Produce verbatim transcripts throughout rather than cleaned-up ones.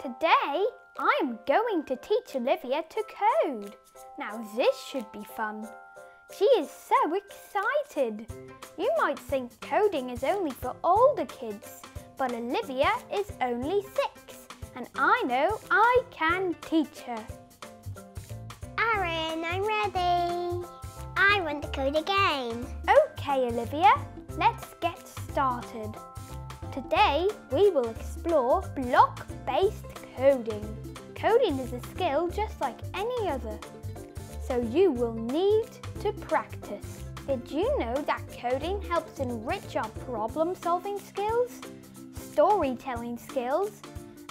Today, I'm going to teach Olivia to code. Now this should be fun. She is so excited. You might think coding is only for older kids, but Olivia is only six, and I know I can teach her. Aaron, I'm ready. I want to code a game. Okay, Olivia, let's get started. Today, we will explore block-based coding. Coding is a skill just like any other, so you will need to practice. Did you know that coding helps enrich our problem-solving skills, storytelling skills,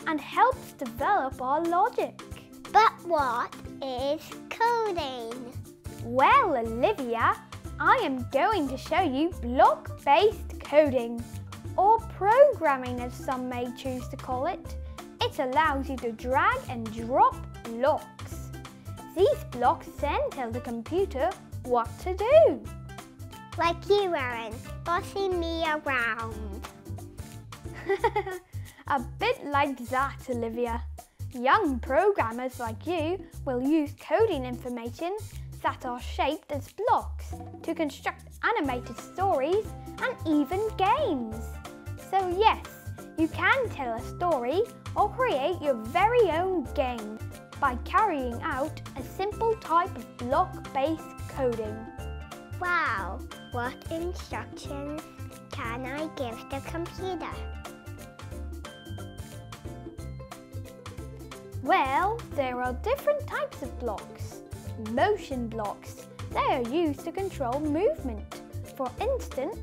and helps develop our logic? But what is coding? Well, Olivia, I am going to show you block-based coding, or programming as some may choose to call it. It allows you to drag and drop blocks. These blocks then tell the computer what to do. Like you, Aaron, bossing me around. A bit like that, Olivia. Young programmers like you will use coding information that are shaped as blocks to construct animated stories and even games. So yes, you can tell a story or create your very own game by carrying out a simple type of block-based coding. Wow, what instructions can I give the computer? Well, there are different types of blocks. Motion blocks. They are used to control movement. For instance,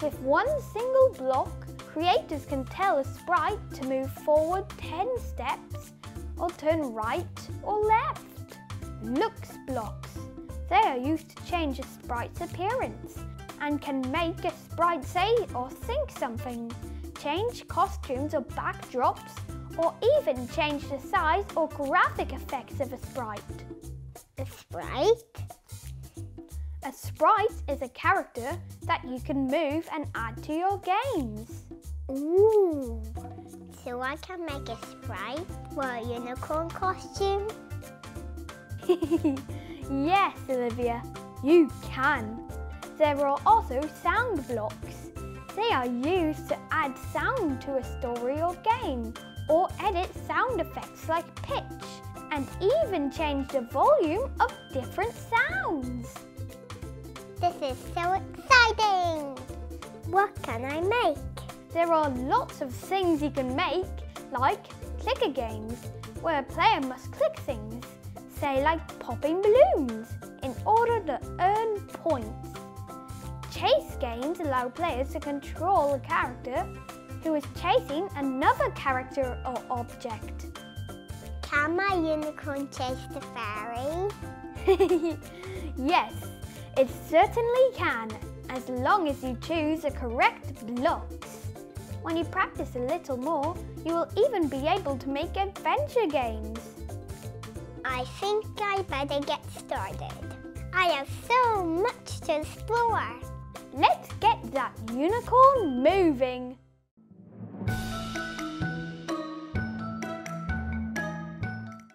with one single block, creators can tell a sprite to move forward ten steps or turn right or left. Looks blocks. They are used to change a sprite's appearance and can make a sprite say or think something, change costumes or backdrops, or even change the size or graphic effects of a sprite. A sprite? A sprite is a character that you can move and add to your games. Ooh, so I can make a sprite for a unicorn costume? Yes, Olivia, you can. There are also sound blocks. They are used to add sound to a story or game, or edit sound effects like pitch, and even change the volume of different sounds. This is so exciting! What can I make? There are lots of things you can make, like clicker games, where a player must click things, say like popping balloons, in order to earn points. Chase games allow players to control a character who is chasing another character or object. Can my unicorn chase the fairy? Yes, it certainly can, as long as you choose the correct blocks. When you practice a little more, you will even be able to make adventure games. I think I better get started. I have so much to explore. Let's get that unicorn moving.